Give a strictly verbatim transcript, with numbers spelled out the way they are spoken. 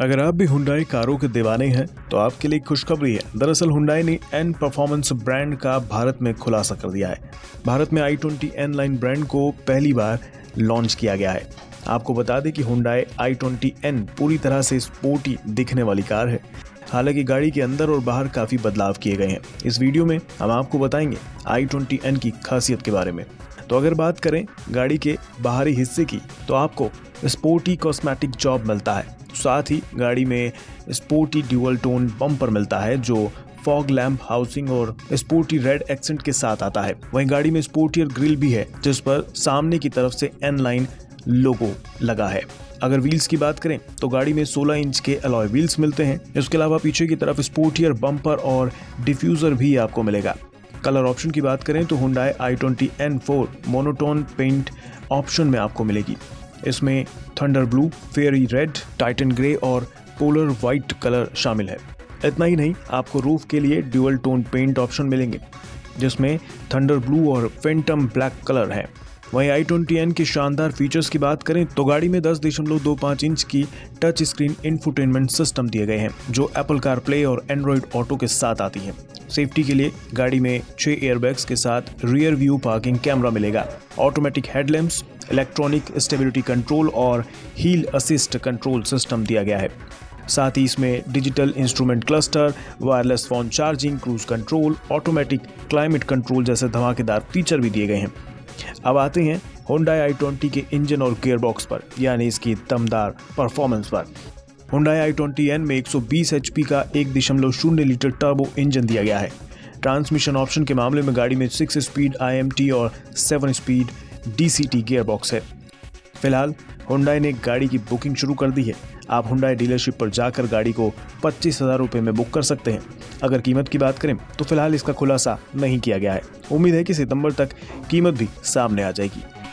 अगर आप भी Hyundai कारों के दीवाने हैं तो आपके लिए खुशखबरी है। दरअसल Hyundai ने N परफॉर्मेंस ब्रांड का भारत में खुलासा कर दिया है। भारत में i twenty N line brand को पहली बार लॉन्च किया गया है। आपको बता दें कि Hyundai आई ट्वेंटी N पूरी तरह से स्पोर्टी दिखने वाली कार है। हालांकि गाड़ी के अंदर और बाहर काफ़ी बदलाव किए गए हैं। इस वीडियो में हम आपको बताएंगे आई ट्वेंटी N की खासियत के बारे में। तो अगर बात करें गाड़ी के बाहरी हिस्से की तो आपको स्पोर्टी कॉस्मेटिक जॉब मिलता है, साथ ही गाड़ी में स्पोर्टी ड्यूअल टोन बम्पर मिलता है जो फॉग लैम्प हाउसिंग और स्पोर्टी रेड एक्सेंट के साथ आता है। वहीं गाड़ी में स्पोर्टियर ग्रिल भी है जिस पर सामने की तरफ से एन लाइन लोगो लगा है। अगर व्हील्स की बात करें तो गाड़ी में सोलह इंच के अलॉय व्हील्स मिलते हैं। इसके अलावा पीछे की तरफ स्पोर्टियर बम्पर और डिफ्यूजर भी आपको मिलेगा। कलर ऑप्शन की बात करें तो Hyundai i twenty N four monotone paint option में आपको मिलेगी। इसमें thunder blue, fiery red, titan grey और पोलर वाइट कलर शामिल है। इतना ही नहीं, आपको रूफ के लिए ड्यूअल टोन पेंट ऑप्शन मिलेंगे जिसमें थंडर ब्लू और फैंटम ब्लैक कलर है। वहीं आई ट्वेंटी N के शानदार फीचर्स की बात करें तो गाड़ी में दस दशमलव दो पाँच इंच की टच स्क्रीन इंफोटेनमेंट सिस्टम दिए गए हैं जो Apple CarPlay और Android Auto के साथ आती है। सेफ्टी के लिए गाड़ी में छह एयरबैग्स के साथ रियर व्यू पार्किंग कैमरा मिलेगा। Automatic headlamps, electronic stability control और हील असिस्ट कंट्रोल सिस्टम दिया गया है। साथ ही इसमें digital instrument cluster, wireless phone charging, cruise control, automatic climate control जैसे धमाकेदार फीचर भी दिए गए हैं। अब आते हैं Hyundai आई ट्वेंटी के इंजन और गियरबॉक्स पर, यानी इसकी दमदार परफॉर्मेंस पर। Hyundai आई ट्वेंटी N में एक सौ बीस एचपी का एक दशमलव शून्य लीटर टर्बो इंजन दिया गया है। ट्रांसमिशन ऑप्शन के मामले में गाड़ी में six speed I M T और seven speed D C T gearbox है। फिलहाल Hyundai ने गाड़ी की बुकिंग शुरू कर दी है। आप Hyundai डीलरशिप पर जाकर गाड़ी को पच्चीस हजार रुपये में बुक कर सकते हैं। अगर कीमत की बात करें तो फिलहाल इसका खुलासा नहीं किया गया है। उम्मीद है कि सितंबर तक कीमत भी सामने आ जाएगी।